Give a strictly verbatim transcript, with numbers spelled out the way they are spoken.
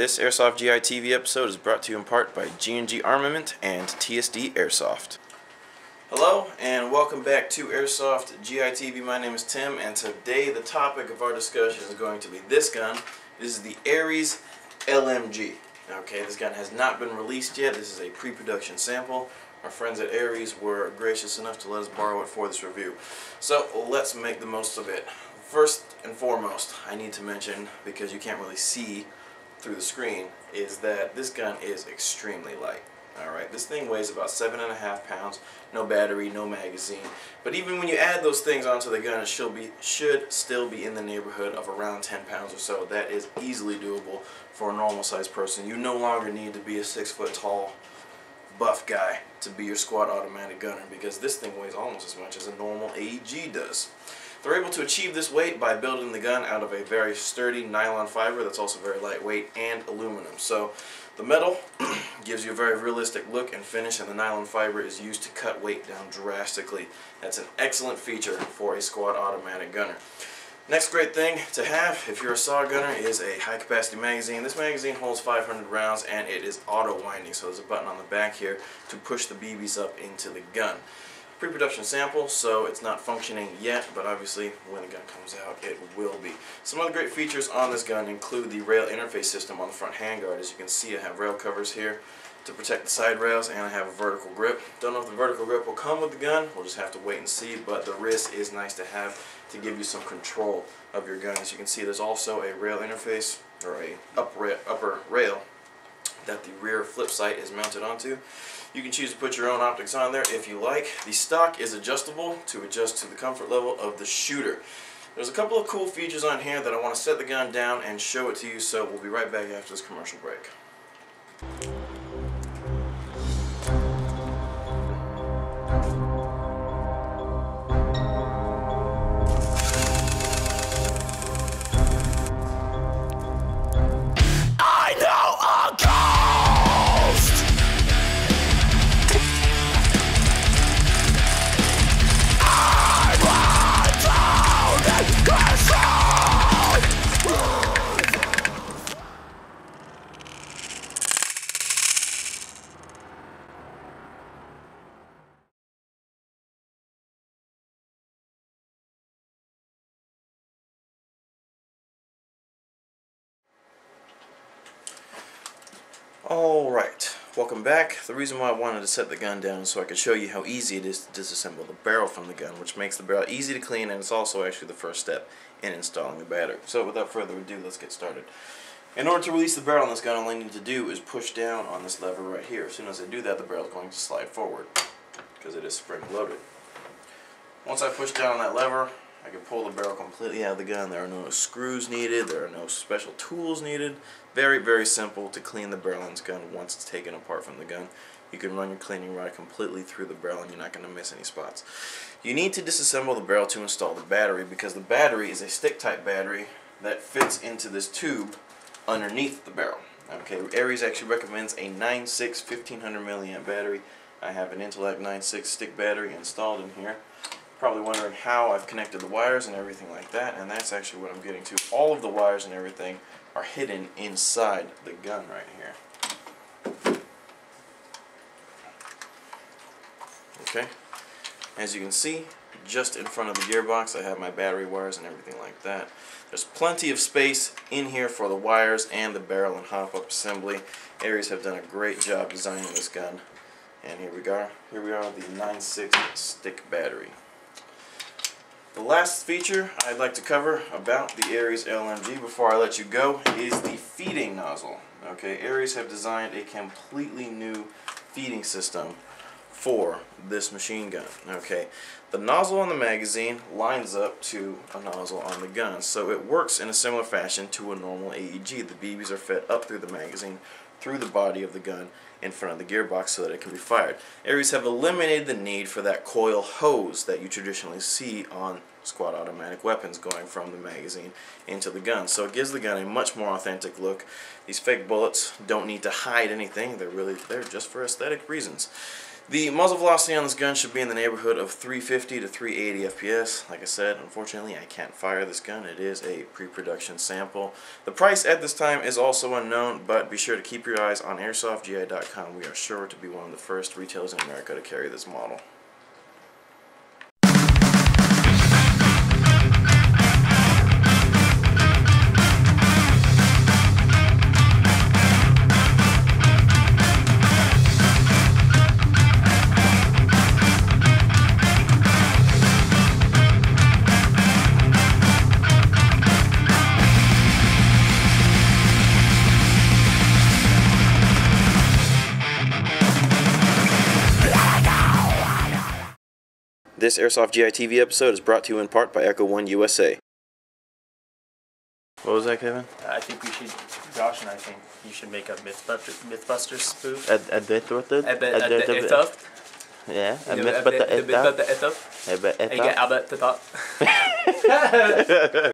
This Airsoft G I T V episode is brought to you in part by G and G Armament and T S D Airsoft. Hello and welcome back to Airsoft G I T V. My name is Tim, and today the topic of our discussion is going to be this gun. This is the Ares L M G. Okay, this gun has not been released yet. This is a pre-production sample. Our friends at Ares were gracious enough to let us borrow it for this review. So let's make the most of it. First and foremost, I need to mention, because you can't really see through the screen, is that this gun is extremely light. Alright, this thing weighs about seven and a half pounds, no battery, no magazine. But even when you add those things onto the gun, it should, be, should still be in the neighborhood of around ten pounds or so. That is easily doable for a normal sized person. You no longer need to be a six foot tall buff guy to be your squad automatic gunner, because this thing weighs almost as much as a normal A E G does. They're able to achieve this weight by building the gun out of a very sturdy nylon fiber that's also very lightweight, and aluminum. So the metal gives you a very realistic look and finish, and the nylon fiber is used to cut weight down drastically. That's an excellent feature for a squad automatic gunner. Next great thing to have if you're a SAW gunner is a high capacity magazine. This magazine holds five hundred rounds and it is auto winding, so there's a button on the back here to push the B Bs up into the gun. Pre-production sample, so it's not functioning yet, but obviously when the gun comes out it will be. Some other great features on this gun include the rail interface system on the front handguard. As you can see, I have rail covers here to protect the side rails, and I have a vertical grip. Don't know if the vertical grip will come with the gun, we'll just have to wait and see, but the wrist is nice to have to give you some control of your gun. As you can see, there's also a rail interface, or a up ra- upper rail, that the rear flip sight is mounted onto. You can choose to put your own optics on there if you like. The stock is adjustable to adjust to the comfort level of the shooter. There's a couple of cool features on here that I want to set the gun down and show it to you, so we'll be right back after this commercial break. Alright, welcome back. The reason why I wanted to set the gun down is so I could show you how easy it is to disassemble the barrel from the gun, which makes the barrel easy to clean, and it's also actually the first step in installing the battery. So without further ado, let's get started. In order to release the barrel on this gun, all I need to do is push down on this lever right here. As soon as I do that, the barrel is going to slide forward because it is spring loaded. Once I push down on that lever, I can pull the barrel completely out of the gun. There are no screws needed. There are no special tools needed. Very, very simple to clean the barrel on this gun once it's taken apart from the gun. You can run your cleaning rod completely through the barrel and you're not going to miss any spots. You need to disassemble the barrel to install the battery, because the battery is a stick-type battery that fits into this tube underneath the barrel. Okay, Ares actually recommends a nine point six fifteen hundred milliamp battery. I have an Intellect nine point six stick battery installed in here. Probably wondering how I've connected the wires and everything like that, and that's actually what I'm getting to. All of the wires and everything are hidden inside the gun right here. Okay, as you can see, just in front of the gearbox I have my battery wires and everything like that. There's plenty of space in here for the wires and the barrel and hop-up assembly. Ares have done a great job designing this gun, and here we are. Here we are with the nine point six stick battery. The last feature I'd like to cover about the Ares L M G before I let you go is the feeding nozzle. Okay, Ares have designed a completely new feeding system for this machine gun. Okay, the nozzle on the magazine lines up to a nozzle on the gun, so it works in a similar fashion to a normal A E G. The B Bs are fed up through the magazine, through the body of the gun, in front of the gearbox, so that it can be fired. Ares have eliminated the need for that coil hose that you traditionally see on squad automatic weapons going from the magazine into the gun. So it gives the gun a much more authentic look. These fake bullets don't need to hide anything. They're really there just for aesthetic reasons. The muzzle velocity on this gun should be in the neighborhood of three fifty to three eighty F P S. Like I said, unfortunately I can't fire this gun. It is a pre-production sample. The price at this time is also unknown, but be sure to keep your eyes on airsoft G I dot com. We are sure to be one of the first retailers in America to carry this model. This Airsoft G I T V episode is brought to you in part by Echo One U S A. What was that, Kevin? I think we should, Josh and I think you should make a Mythbusters, Mythbusters spoof. A Mythbusters? A Mythbusters? Yeah, a Mythbusters. A Mythbusters. A Mythbusters. A Mythbusters.